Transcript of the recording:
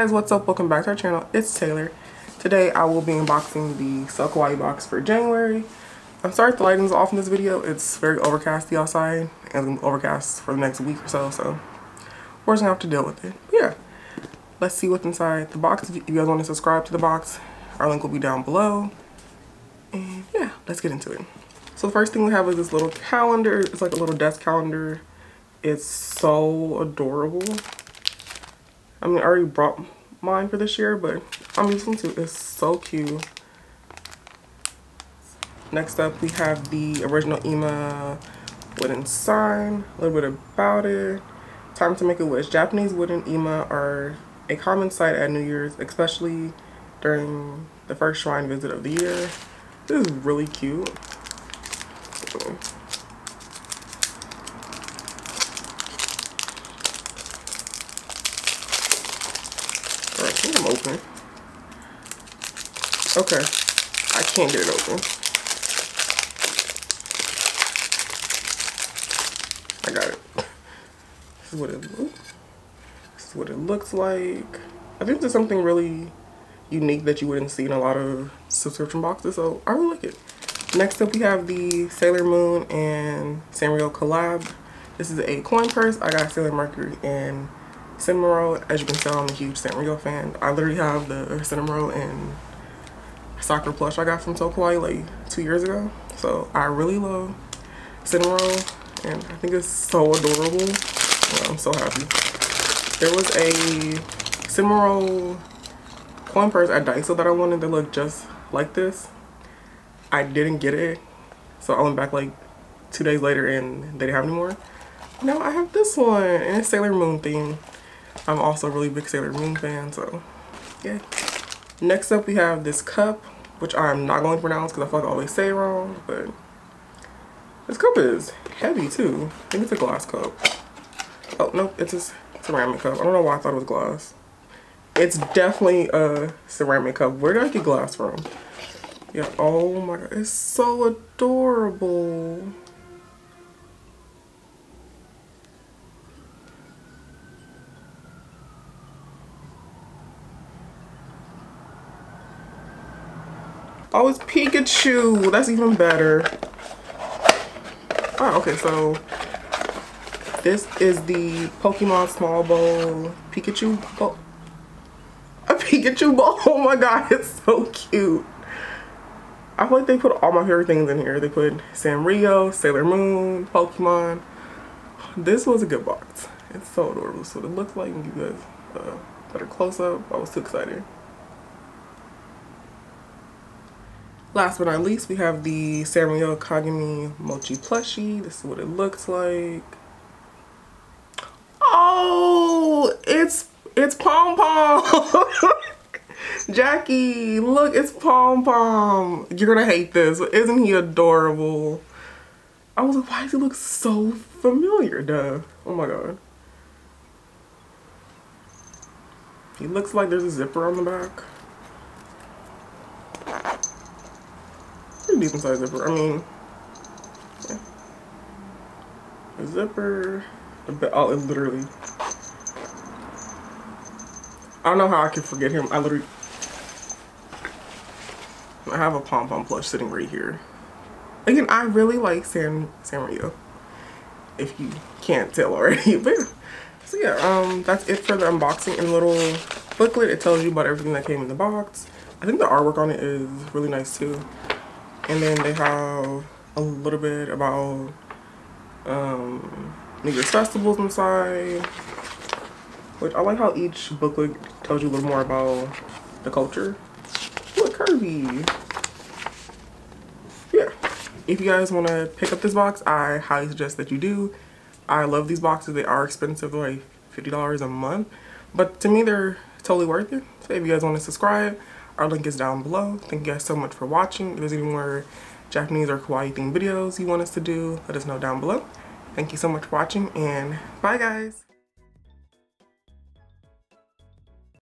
guys, what's up? Welcome back to our channel. It's Taylor. Today I will be unboxing the SoKawaii box for January. I'm sorry if the lighting's off in this video. It's very overcasty outside and overcast for the next week or so, so we're just gonna have to deal with it. But yeah, let's see what's inside the box. If you guys want to subscribe to the box, our link will be down below. And yeah, let's get into it. So the first thing we have is this little calendar. It's like a little desk calendar. It's so adorable. I mean, I already brought mine for this year, but I'm using two. It's so cute. Next up, we have the original Ima wooden sign. A little bit about it. Time to make a wish. Japanese wooden Ima are a common sight at New Year's, especially during the first shrine visit of the year. This is really cute. Alright, get them open. Okay, I can't get it open. I got it. This is what it looks like. I think there's something really unique that you wouldn't see in a lot of subscription boxes, so I really like it. Next up, we have the Sailor Moon and Sanrio collab. This is a coin purse. I got Sailor Mercury and Cinnamoroll. As you can tell, I'm a huge Sanrio fan. I literally have the Cinnamoroll and soccer plush I got from SoKawaii like 2 years ago. So I really love Cinnamoroll, and I think it's so adorable. Well, I'm so happy. There was a Cinnamoroll coin purse at Daiso that I wanted that looked just like this. I didn't get it, so I went back like 2 days later and they didn't have any more. Now I have this one, and it's Sailor Moon themed. I'm also a really big Sailor Moon fan, so yeah. Next up, we have this cup, which I'm not going to pronounce because I feel like I always say it wrong, but this cup is heavy too. I think it's a glass cup. Oh, nope, it's a ceramic cup. I don't know why I thought it was glass. It's definitely a ceramic cup. Where did I get glass from? Yeah, oh my god, it's so adorable. Oh, it's Pikachu. That's even better. Oh, okay, so this is the Pokemon Small Bowl Pikachu bowl. A Pikachu bowl. Oh my god, it's so cute. I feel like they put all my favorite things in here. They put Sanrio, Sailor Moon, Pokemon. This was a good box. It's so adorable. This is what it looks like. And give you guys a better close up. I was too excited. Last but not least, we have the Sanrio Kagami Mochi plushie. This is what it looks like. Oh, it's Pom Pom. Jackie, look, it's Pom Pom. You're gonna hate this, but isn't he adorable? I was like, why does he look so familiar, duh? Oh my god. He looks like there's a zipper on the back. Pretty decent sized zipper, I mean. Yeah. A zipper. Oh, it literally. I don't know how I could forget him. I have a Pom Pom plush sitting right here. Again, I really like Sanrio, if you can't tell already. But yeah. So yeah, that's it for the unboxing and little booklet. It tells you about everything that came in the box. I think the artwork on it is really nice too. And then they have a little bit about New Year's festivals inside. Which I like how each booklet tells you a little more about the culture. Look, Kirby. Yeah. If you guys want to pick up this box, I highly suggest that you do. I love these boxes. They are expensive, like $50 a month. But to me, they're totally worth it. So if you guys want to subscribe, our link is down below. Thank you guys so much for watching. If there's any more Japanese or kawaii themed videos you want us to do, let us know down below. Thank you so much for watching, and bye guys.